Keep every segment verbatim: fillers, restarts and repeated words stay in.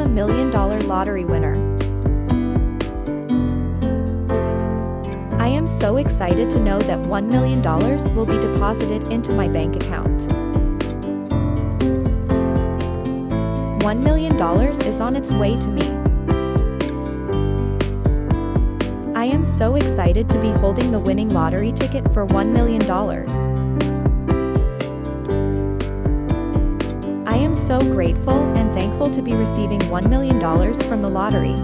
I'm a million dollar lottery winner. I am so excited to know that one million dollars will be deposited into my bank account. one million dollars is on its way to me. I am so excited to be holding the winning lottery ticket for one million dollars. I am so grateful and thankful to be receiving one million dollars from the lottery.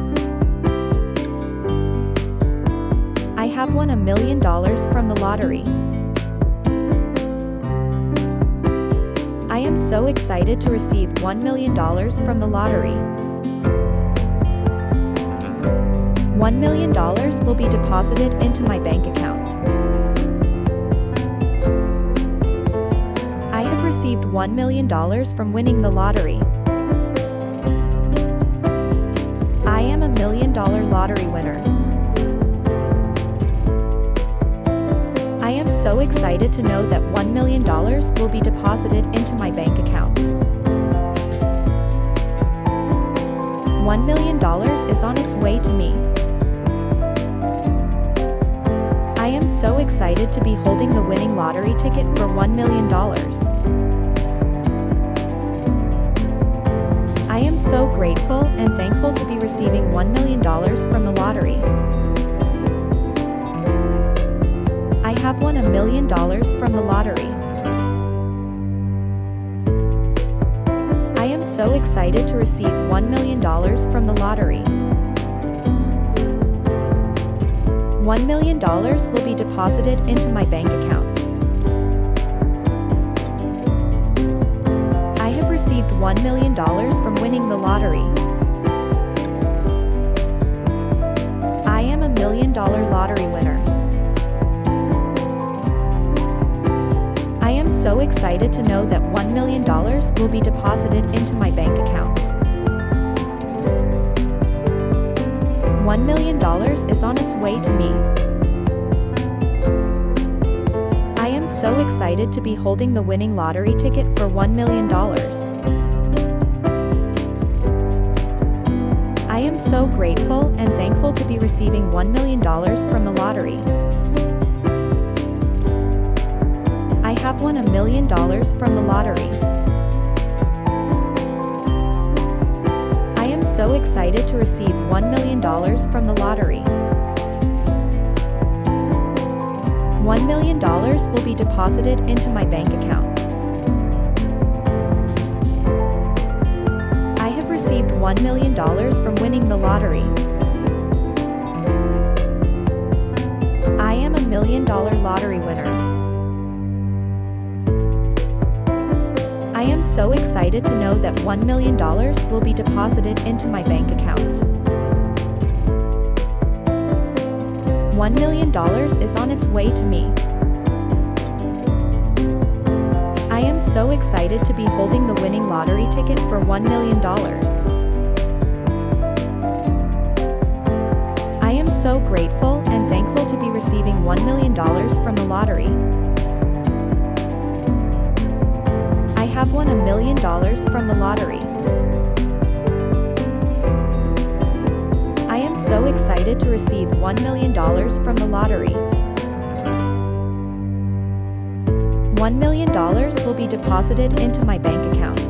I have won a million dollars from the lottery. I am so excited to receive one million dollars from the lottery. one million dollars will be deposited into my bank account. I have received one million dollars from winning the lottery. I am a million dollar lottery winner. I am so excited to know that one million dollars will be deposited into my bank account. one million dollars is on its way to me. I am so excited to be holding the winning lottery ticket for one million dollars. I am so grateful and thankful to be receiving one million dollars from the lottery. I have won a million dollars from the lottery. I am so excited to receive one million dollars from the lottery. one million dollars will be deposited into my bank account. I have received one million dollars from winning the lottery. I am a million dollar lottery winner. I am so excited to know that one million dollars will be deposited into my bank account. one million dollars is on its way to me. I am so excited to be holding the winning lottery ticket for one million dollars. I am so grateful and thankful to be receiving one million dollars from the lottery. I have won a million dollars from the lottery. I am so excited to receive one million dollars from the lottery. one million dollars will be deposited into my bank account. I have received one million dollars from winning the lottery. I am a million dollar lottery winner. I am so excited to know that one million dollars will be deposited into my bank account. one million dollars is on its way to me. I am so excited to be holding the winning lottery ticket for one million dollars. I am so grateful and thankful to be receiving one million dollars from the lottery. I have won a million dollars from the lottery. I am so excited to receive one million dollars from the lottery. one million dollars will be deposited into my bank account.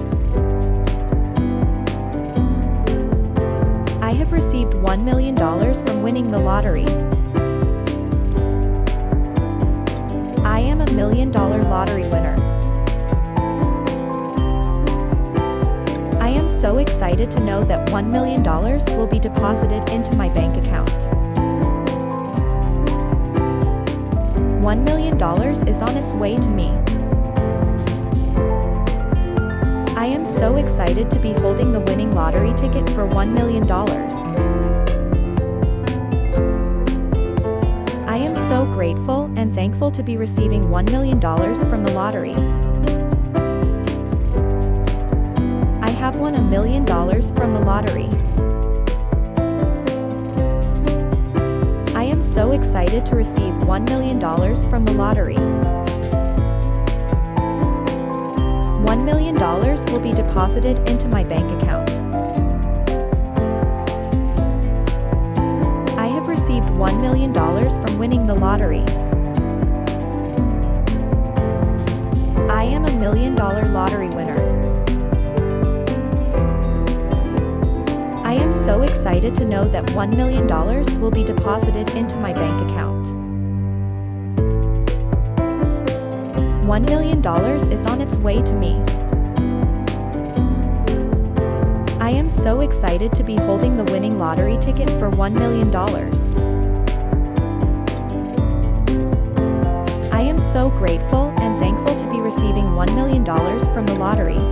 I have received one million dollars from winning the lottery. I am a million dollar lottery winner. I am so excited to know that one million dollars will be deposited into my bank account. one million dollars is on its way to me. I am so excited to be holding the winning lottery ticket for one million dollars. I am so grateful and thankful to be receiving one million dollars from the lottery. I have won a million dollars from the lottery. I am so excited to receive one million dollars from the lottery. one million dollars will be deposited into my bank account. received one million dollars from winning the lottery. I am a million dollar lottery winner. I am so excited to know that one million dollars will be deposited into my bank account. one million dollars is on its way to me. I am so excited to be holding the winning lottery ticket for one million dollars. I am so grateful and thankful to be receiving one million dollars from the lottery.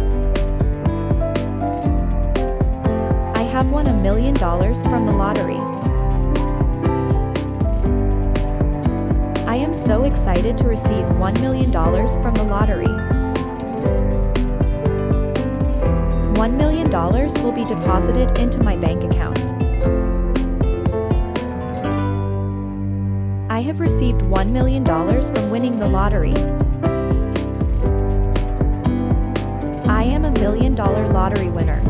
I have won a million dollars from the lottery. I am so excited to receive one million dollars from the lottery. one million dollars will be deposited into my bank account. I have received one million dollars from winning the lottery. I am a million dollar lottery winner.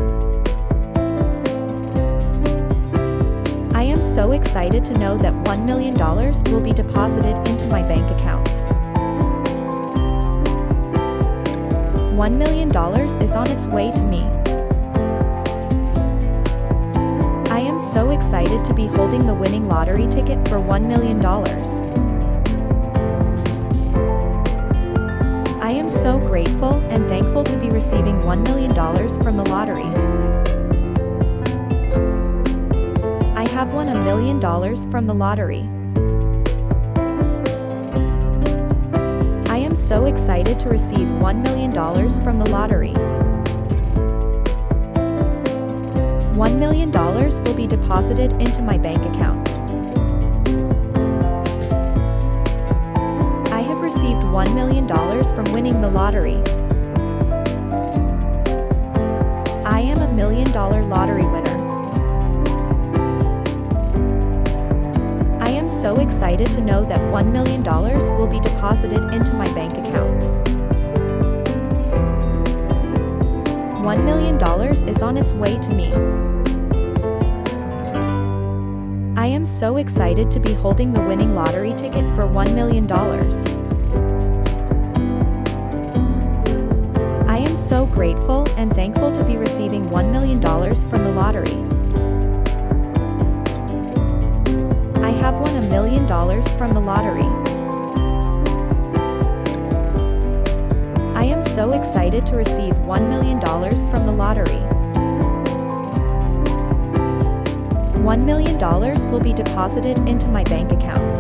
I am so excited to know that one million dollars will be deposited into my bank account. one million dollars is on its way to me. I am so excited to be holding the winning lottery ticket for one million dollars. I am so grateful and thankful to be receiving one million dollars from the lottery. I have won a million dollars from the lottery. I am so excited to receive one million dollars from the lottery. one million dollars will be deposited into my bank account. I have received one million dollars from winning the lottery. I am a million dollar lottery winner. I am so excited to know that one million dollars will be deposited into my bank account. one million dollars is on its way to me. I am so excited to be holding the winning lottery ticket for one million dollars. I am so grateful and thankful to be receiving one million dollars from the lottery. I have won a million dollars from the lottery. I am so excited to receive one million dollars from the lottery. one million dollars will be deposited into my bank account.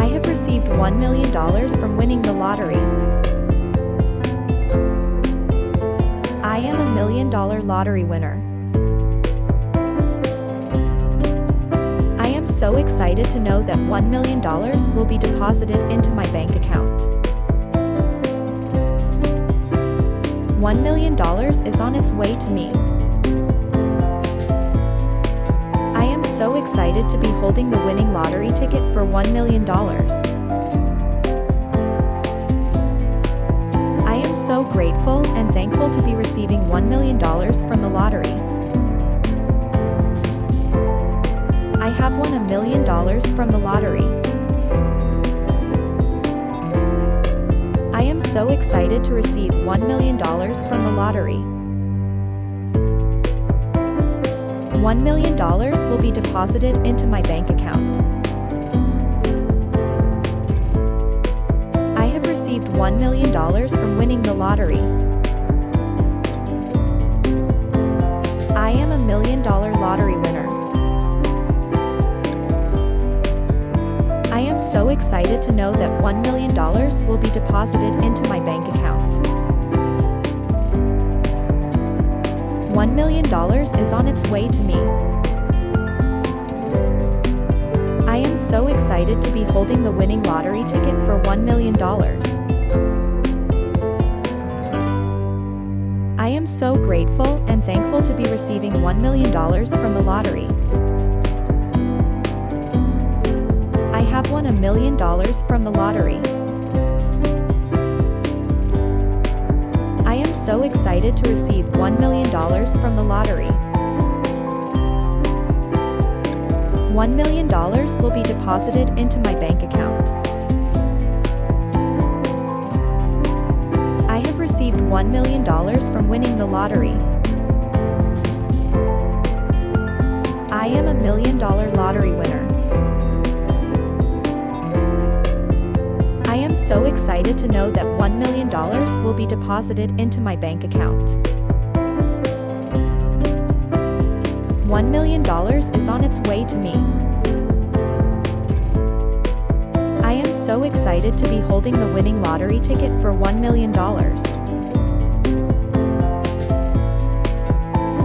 I have received one million dollars from winning the lottery. I am a million dollar lottery winner. I am so excited to know that one million dollars will be deposited into my bank account. one million dollars is on its way to me. I am so excited to be holding the winning lottery ticket for one million dollars. I am so grateful and thankful to be receiving one million dollars from the lottery. I have won a million dollars from the lottery. I am so excited to receive one million dollars from the lottery. one million dollars will be deposited into my bank account. I have received one million dollars from winning the lottery. I am a million dollar lottery winner. I am so excited to know that one million dollars will be deposited into my bank account. one million dollars is on its way to me. I am so excited to be holding the winning lottery ticket for one million dollars. I am so grateful and thankful to be receiving one million dollars from the lottery. I have won a million dollars from the lottery. I am so excited to receive one million dollars from the lottery. one million dollars will be deposited into my bank account. I have received one million dollars from winning the lottery. I am a million dollar lottery winner. I am so excited to know that one million dollars will be deposited into my bank account. one million dollars is on its way to me. I am so excited to be holding the winning lottery ticket for one million dollars.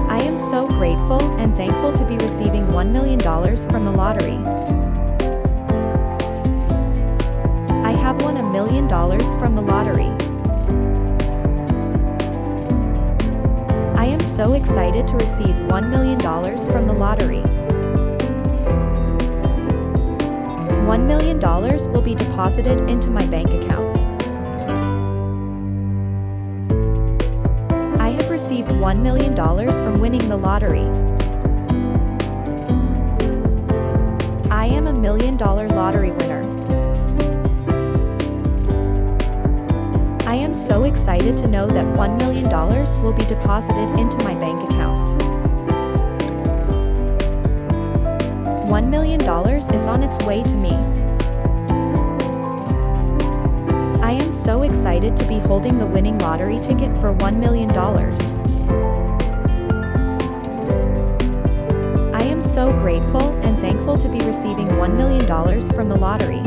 I am so grateful and thankful to be receiving one million dollars from the lottery. I have won a million dollars from the lottery. I am so excited to receive one million dollars from the lottery. one million dollars will be deposited into my bank account. I have received one million dollars from winning the lottery. I am a million dollar lottery winner. I am so excited to know that one million dollars will be deposited into my bank account. one million dollars is on its way to me. I am so excited to be holding the winning lottery ticket for one million dollars. I am so grateful and thankful to be receiving one million dollars from the lottery.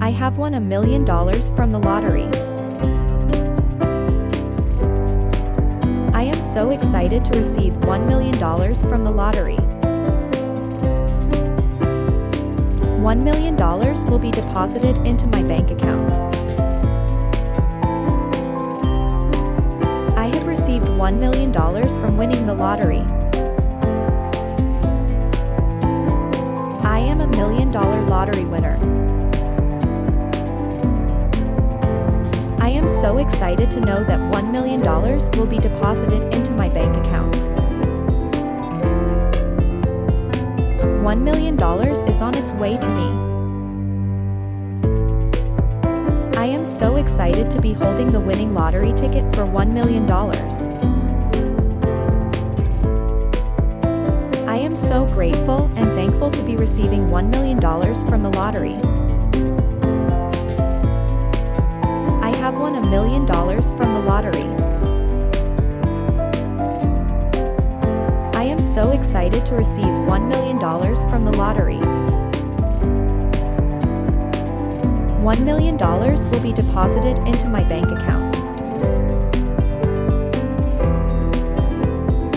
I have won a million dollars from the lottery. I am so excited to receive one million dollars from the lottery. one million dollars will be deposited into my bank account. I have received one million dollars from winning the lottery. I am a million dollar lottery winner. I am so excited to know that one million dollars will be deposited into my bank account. one million dollars is on its way to me. I am so excited to be holding the winning lottery ticket for one million dollars. I am so grateful and thankful to be receiving one million dollars from the lottery. I have won a million dollars from the lottery. I am so excited to receive one million dollars from the lottery. one million dollars will be deposited into my bank account.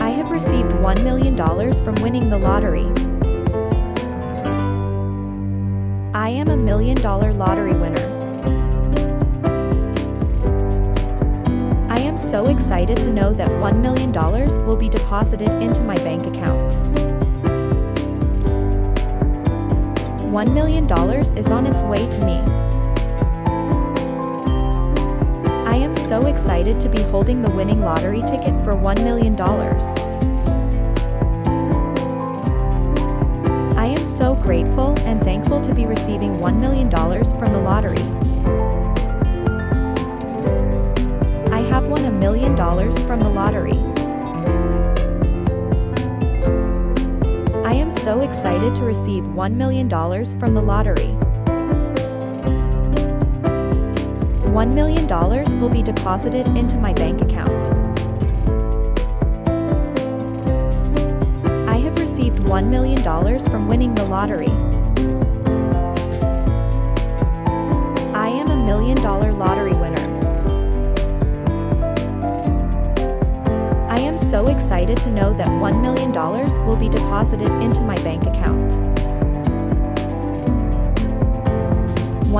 I have received one million dollars from winning the lottery. I am a million dollar lottery winner. I am so excited to know that one million dollars will be deposited into my bank account. one million dollars is on its way to me. I am so excited to be holding the winning lottery ticket for one million dollars. I am so grateful and thankful to be receiving one million dollars from the lottery. I have won a million dollars from the lottery. I am so excited to receive one million dollars from the lottery. one million dollars will be deposited into my bank account. I have received one million dollars from winning the lottery. I am a million dollar lottery winner. I am so excited to know that one million dollars will be deposited into my bank account.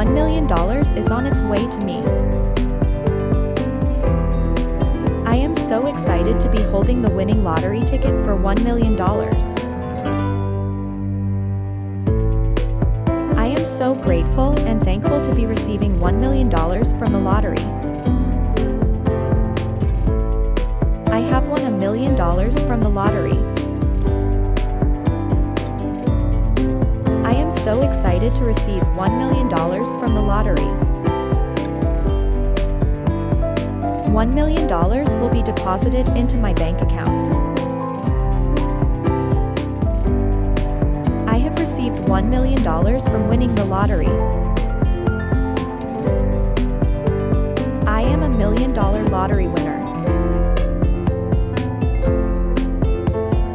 one million dollars is on its way to me. I am so excited to be holding the winning lottery ticket for one million dollars. I am so grateful and thankful to be receiving one million dollars from the lottery. I have won a million dollars from the lottery. am so excited to receive one million dollars from the lottery. one million dollars will be deposited into my bank account. I have received one million dollars from winning the lottery. I am a million dollar lottery winner.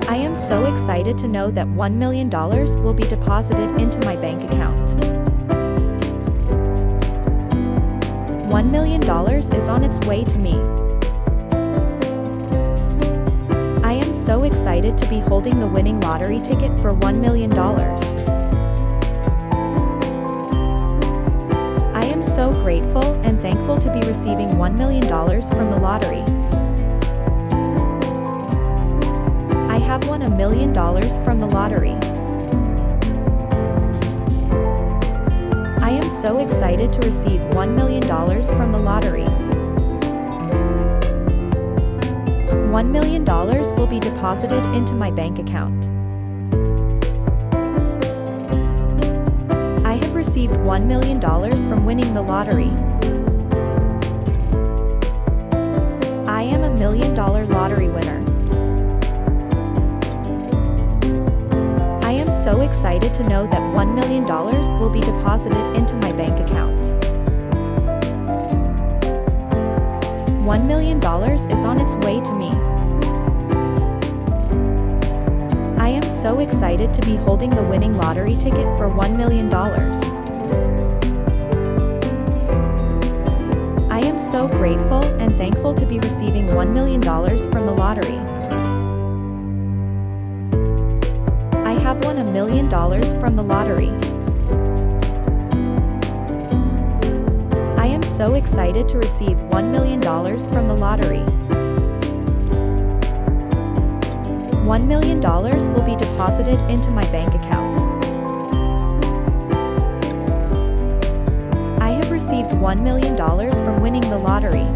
I am so excited to know that one million dollars will be deposited into my bank account. one million dollars is on its way to me. I am so excited to be holding the winning lottery ticket for one million dollars. I am so grateful and thankful to be receiving one million dollars from the lottery. I have won a million dollars from the lottery. I am so excited to receive one million dollars from the lottery. one million dollars will be deposited into my bank account. I have received one million dollars from winning the lottery. I am a million dollar lottery winner. I am so excited to know that one million dollars will be deposited into my bank account. one million dollars is on its way to me. I am so excited to be holding the winning lottery ticket for one million dollars. I am so grateful and thankful to be receiving one million dollars from the lottery. I have won a million dollars from the lottery. I am so excited to receive one million dollars from the lottery. one million dollars will be deposited into my bank account. I have received one million dollars from winning the lottery.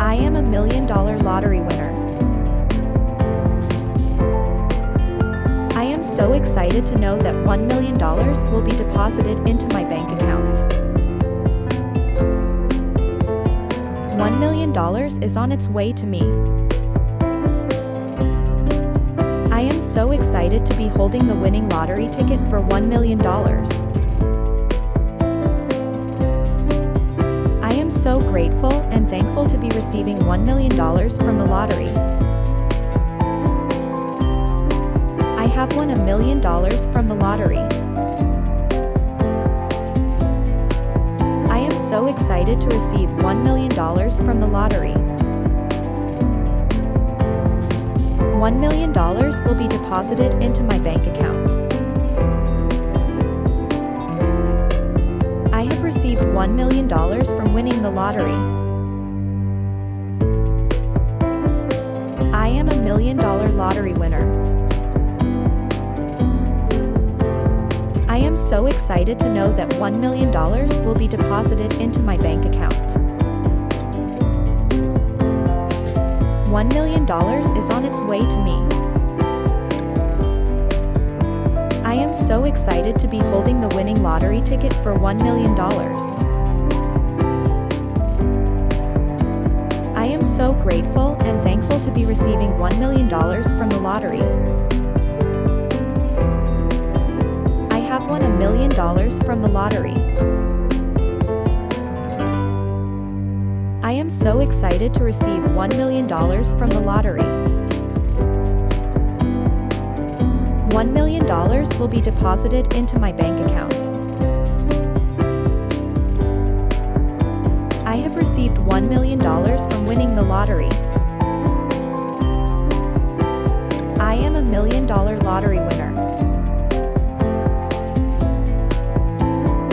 I am a million dollar lottery winner. I am so excited to know that one million dollars will be deposited into my bank account. one million dollars is on its way to me. I am so excited to be holding the winning lottery ticket for one million dollars. I am so grateful and thankful to be receiving one million dollars from the lottery. I have won a million dollars from the lottery. I am so excited to receive one million dollars from the lottery. one million dollars will be deposited into my bank account. I have received one million dollars from winning the lottery. I am a million dollar lottery winner. I am so excited to know that one million dollars will be deposited into my bank account. one million dollars is on its way to me. I am so excited to be holding the winning lottery ticket for one million dollars. I am so grateful and thankful to be receiving one million dollars from the lottery. I have won a million dollars from the lottery. I am so excited to receive one million dollars from the lottery. one million dollars will be deposited into my bank account. I have received one million dollars from winning the lottery. I am a million dollar lottery winner.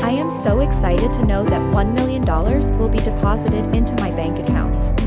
I am so excited to know that one million dollars will be deposited into my bank account.